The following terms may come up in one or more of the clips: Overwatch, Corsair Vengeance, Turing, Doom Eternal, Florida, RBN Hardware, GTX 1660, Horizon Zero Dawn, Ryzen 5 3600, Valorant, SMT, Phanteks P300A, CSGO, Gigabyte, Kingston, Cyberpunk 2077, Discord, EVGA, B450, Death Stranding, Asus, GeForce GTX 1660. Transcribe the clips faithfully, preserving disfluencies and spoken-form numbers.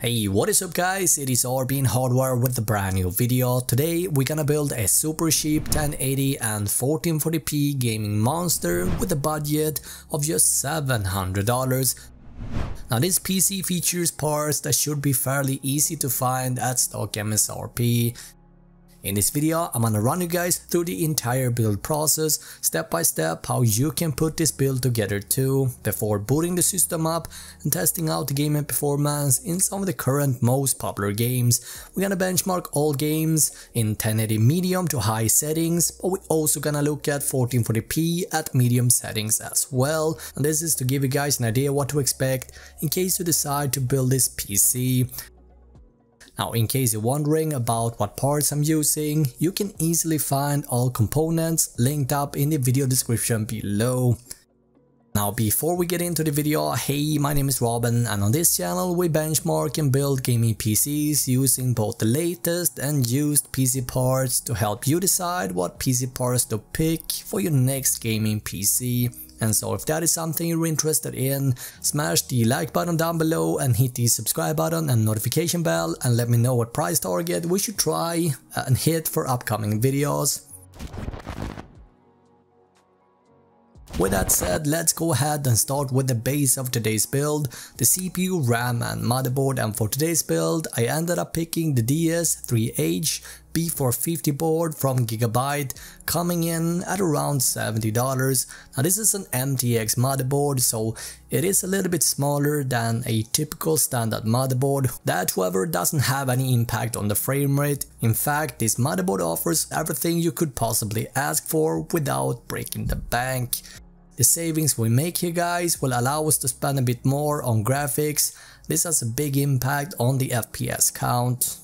Hey, what is up guys, it is R B N Hardware with a brand new video. Today we're gonna build a super cheap ten eighty and fourteen forty p gaming monster with a budget of just seven hundred dollars. Now this P C features parts that should be fairly easy to find at stock M S R P. In this video, I'm gonna run you guys through the entire build process, step by step, how you can put this build together too, before booting the system up and testing out the gaming performance in some of the current most popular games. We're gonna benchmark all games in ten eighty medium to high settings, but we're also gonna look at fourteen forty p at medium settings as well. And this is to give you guys an idea what to expect in case you decide to build this P C. Now, in case you're wondering about what parts I'm using, you can easily find all components linked up in the video description below. Now, before we get into the video, hey, my name is Robin and on this channel we benchmark and build gaming P Cs using both the latest and used P C parts to help you decide what P C parts to pick for your next gaming P C. And so if that is something you're interested in, smash the like button down below and hit the subscribe button and notification bell and let me know what price target we should try and hit for upcoming videos. With that said, let's go ahead and start with the base of today's build, the C P U, RAM and motherboard. And for today's build, I ended up picking the D S three H B four fifty board from Gigabyte, coming in at around seventy dollars. Now this is an M T X motherboard, so it is a little bit smaller than a typical standard motherboard. That however doesn't have any impact on the frame rate. In fact, this motherboard offers everything you could possibly ask for without breaking the bank. The savings we make here guys will allow us to spend a bit more on graphics. This has a big impact on the F P S count.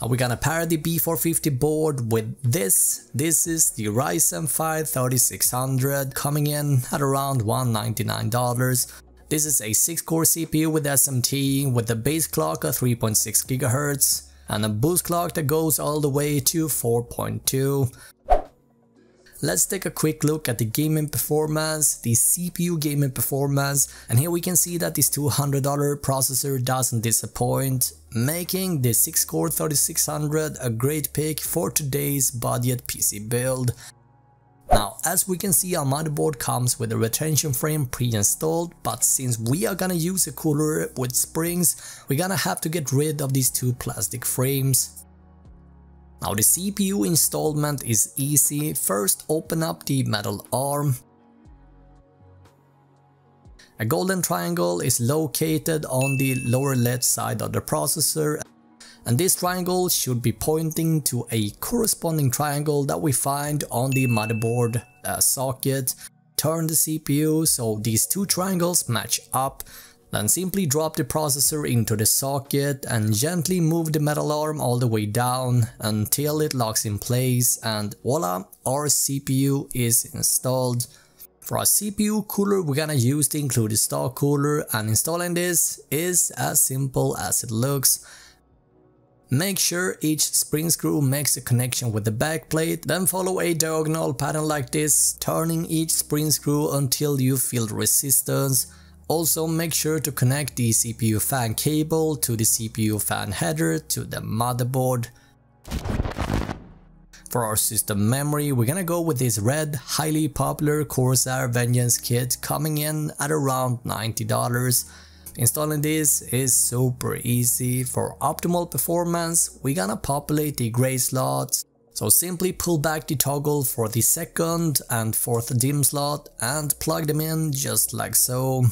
Now we're gonna pair the B four fifty board with this. This is the Ryzen five thirty-six hundred, coming in at around one hundred ninety-nine dollars. This is a six core C P U with S M T, with a base clock of three point six gigahertz and a boost clock that goes all the way to four point two. Let's take a quick look at the gaming performance, the C P U gaming performance, and here we can see that this two hundred dollar processor doesn't disappoint, making the six core thirty-six hundred a great pick for today's budget P C build. Now, as we can see, our motherboard comes with a retention frame pre-installed, but since we are gonna use a cooler with springs, we're gonna have to get rid of these two plastic frames. Now the C P U installation is easy. First, open up the metal arm. A golden triangle is located on the lower left side of the processor, and this triangle should be pointing to a corresponding triangle that we find on the motherboard uh, socket. Turn the C P U so these two triangles match up. Then simply drop the processor into the socket and gently move the metal arm all the way down until it locks in place, and voila, our C P U is installed. For our C P U cooler, we're gonna use the included stock cooler, and installing this is as simple as it looks. Make sure each spring screw makes a connection with the back plate, then follow a diagonal pattern like this, turning each spring screw until you feel resistance. Also make sure to connect the C P U fan cable to the C P U fan header to the motherboard. For our system memory, we're gonna go with this red, highly popular Corsair Vengeance kit, coming in at around ninety dollars. Installing this is super easy. For optimal performance, we're gonna populate the gray slots. So simply pull back the toggle for the second and fourth DIMM slot and plug them in just like so.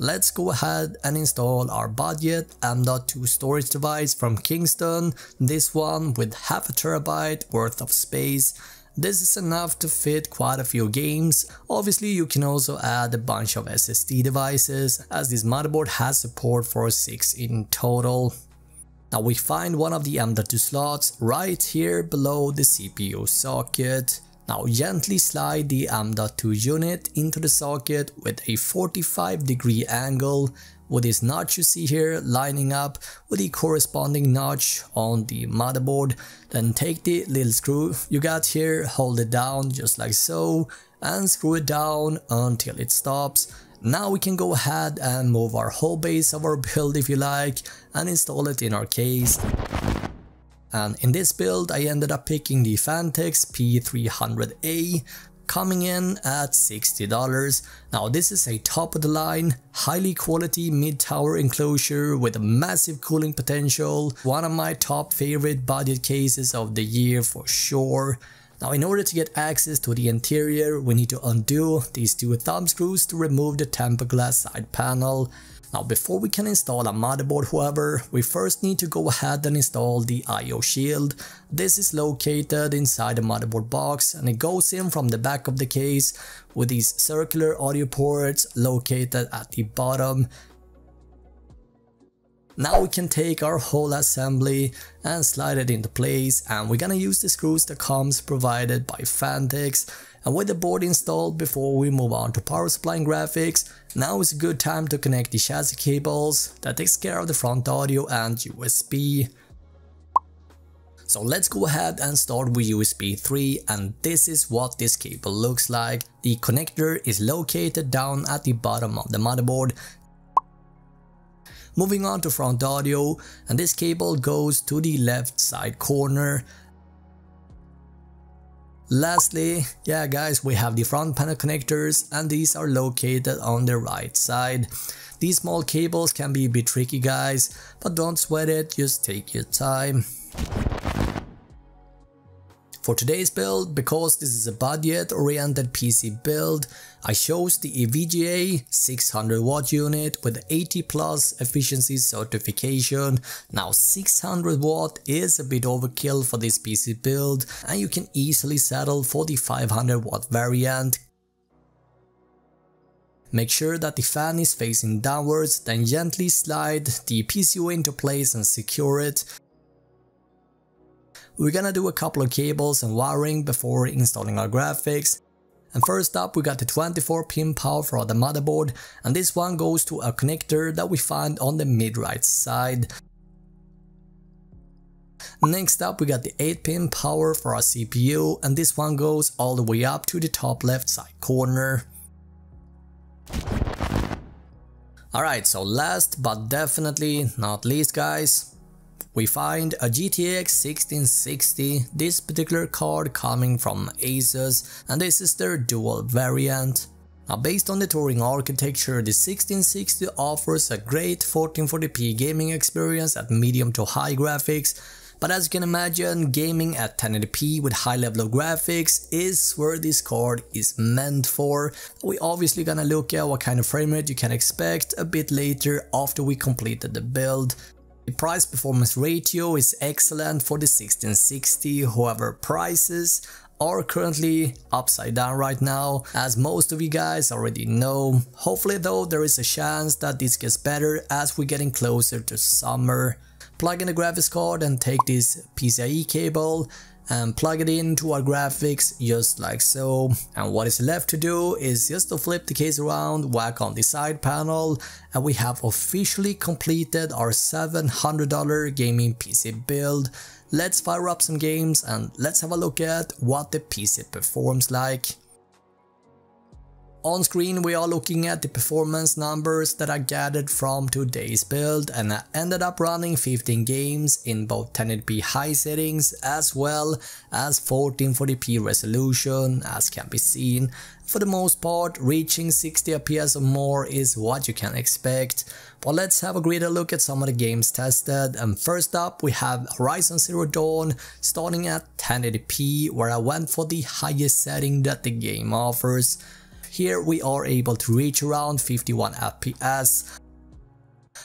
Let's go ahead and install our budget M dot two storage device from Kingston, this one with half a terabyte worth of space. This is enough to fit quite a few games. Obviously you can also add a bunch of S S D devices, as this motherboard has support for six in total. Now we find one of the M dot two slots right here below the C P U socket. Now gently slide the M dot two unit into the socket with a forty-five degree angle, with this notch you see here lining up with the corresponding notch on the motherboard. Then take the little screw you got here, hold it down just like so, and screw it down until it stops. Now we can go ahead and move our whole base of our build if you like and install it in our case. And in this build I ended up picking the Phanteks P three hundred A, coming in at sixty dollars. Now this is a top of the line, highly quality mid tower enclosure with a massive cooling potential, one of my top favorite budget cases of the year for sure. Now in order to get access to the interior we need to undo these two thumb screws to remove the tempered glass side panel. Now before we can install a motherboard however, we first need to go ahead and install the I O shield. This is located inside the motherboard box and it goes in from the back of the case with these circular audio ports located at the bottom. Now we can take our whole assembly and slide it into place, and we're gonna use the screws that comes provided by Phanteks. And with the board installed, before we move on to power supply and graphics, now is a good time to connect the chassis cables that takes care of the front audio and U S B. So let's go ahead and start with U S B three, and this is what this cable looks like. The connector is located down at the bottom of the motherboard. Moving on to front audio, and this cable goes to the left side corner. Lastly, yeah guys, we have the front panel connectors and these are located on the right side. These small cables can be a bit tricky guys, but don't sweat it, just take your time. For today's build, because this is a budget-oriented P C build, I chose the E V G A six hundred watt unit with eighty plus efficiency certification. Now six hundred watt is a bit overkill for this P C build and you can easily settle for the five hundred watt variant. Make sure that the fan is facing downwards, then gently slide the P C U into place and secure it. We're gonna do a couple of cables and wiring before installing our graphics. And first up we got the twenty-four pin power for the motherboard, and this one goes to a connector that we find on the mid right side. Next up we got the eight pin power for our C P U, and this one goes all the way up to the top left side corner. Alright, so last but definitely not least guys, we find a G T X sixteen sixty, this particular card coming from Asus, and this is their dual variant. Now based on the Turing architecture, the sixteen sixty offers a great fourteen forty p gaming experience at medium to high graphics, but as you can imagine, gaming at ten eighty p with high level of graphics is where this card is meant for. We obviously gonna look at what kind of frame rate you can expect a bit later after we completed the build. The price performance ratio is excellent for the sixteen sixty, however prices are currently upside down right now, as most of you guys already know. Hopefully though there is a chance that this gets better as we're getting closer to summer. Plug in the graphics card and take this P C I E cable and plug it into our graphics just like so, and what is left to do is just to flip the case around, whack on the side panel, and we have officially completed our seven hundred dollar gaming P C build. Let's fire up some games and let's have a look at what the P C performs like. On screen we are looking at the performance numbers that I gathered from today's build, and I ended up running fifteen games in both ten eighty p high settings as well as fourteen forty p resolution, as can be seen. For the most part, reaching sixty F P S or more is what you can expect. But let's have a greater look at some of the games tested, and first up we have Horizon Zero Dawn starting at ten eighty p, where I went for the highest setting that the game offers. Here we are able to reach around fifty-one F P S.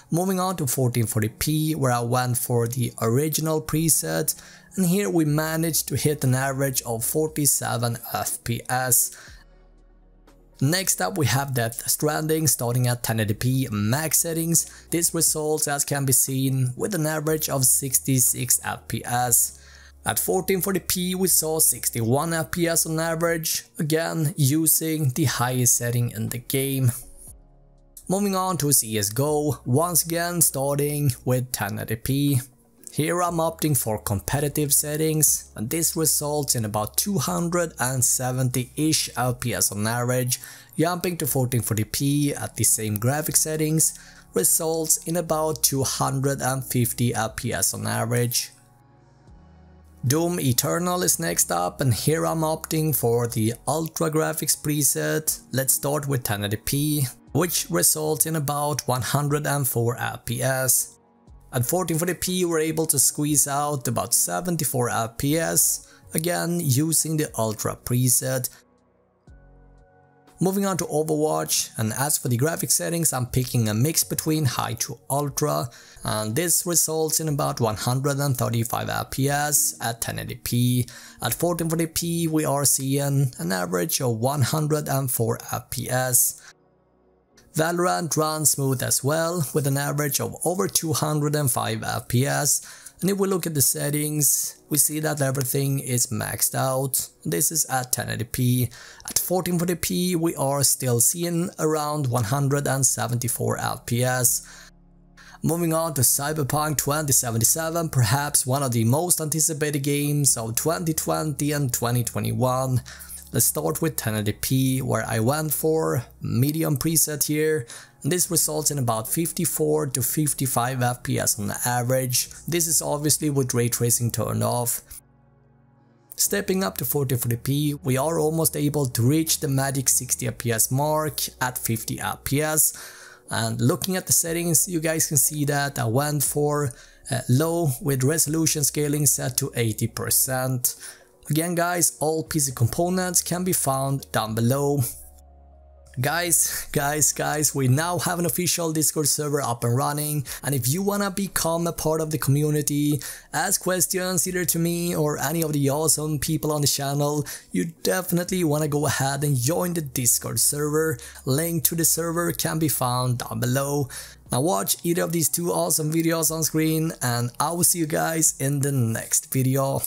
Moving on to fourteen forty p, where I went for the original preset, and here we managed to hit an average of forty-seven F P S. Next up we have Death Stranding starting at ten eighty p max settings. This results, as can be seen, with an average of sixty-six F P S. At fourteen forty p we saw sixty-one F P S on average, again using the highest setting in the game. Moving on to C S G O, once again starting with ten eighty p. Here I'm opting for competitive settings, and this results in about two hundred seventy-ish F P S on average. Jumping to fourteen forty p at the same graphic settings results in about two hundred fifty F P S on average. Doom Eternal is next up, and here I'm opting for the Ultra Graphics preset. Let's start with ten eighty p, which results in about one hundred four F P S. At fourteen forty p we're able to squeeze out about seventy-four F P S, again using the Ultra preset. Moving on to Overwatch, and as for the graphic settings, I'm picking a mix between high to ultra, and this results in about one hundred thirty-five F P S at ten eighty p. At fourteen forty p we are seeing an average of one hundred four F P S. Valorant runs smooth as well, with an average of over two hundred five F P S, and if we look at the settings, we see that everything is maxed out. This is at ten eighty p. At fourteen forty p we are still seeing around one hundred seventy-four F P S. Moving on to Cyberpunk twenty seventy-seven, perhaps one of the most anticipated games of twenty twenty and twenty twenty-one. Let's start with ten eighty p, where I went for medium preset here, and this results in about fifty-four to fifty-five F P S on average. This is obviously with ray tracing turned off. Stepping up to fourteen forty p, we are almost able to reach the magic sixty F P S mark at fifty F P S. And looking at the settings, you guys can see that I went for uh, low with resolution scaling set to eighty percent. Again guys, all P C components can be found down below. Guys, guys, guys, we now have an official Discord server up and running, and if you wanna become a part of the community, ask questions either to me or any of the awesome people on the channel, you definitely wanna go ahead and join the Discord server. Link to the server can be found down below. Now watch either of these two awesome videos on screen, and I will see you guys in the next video.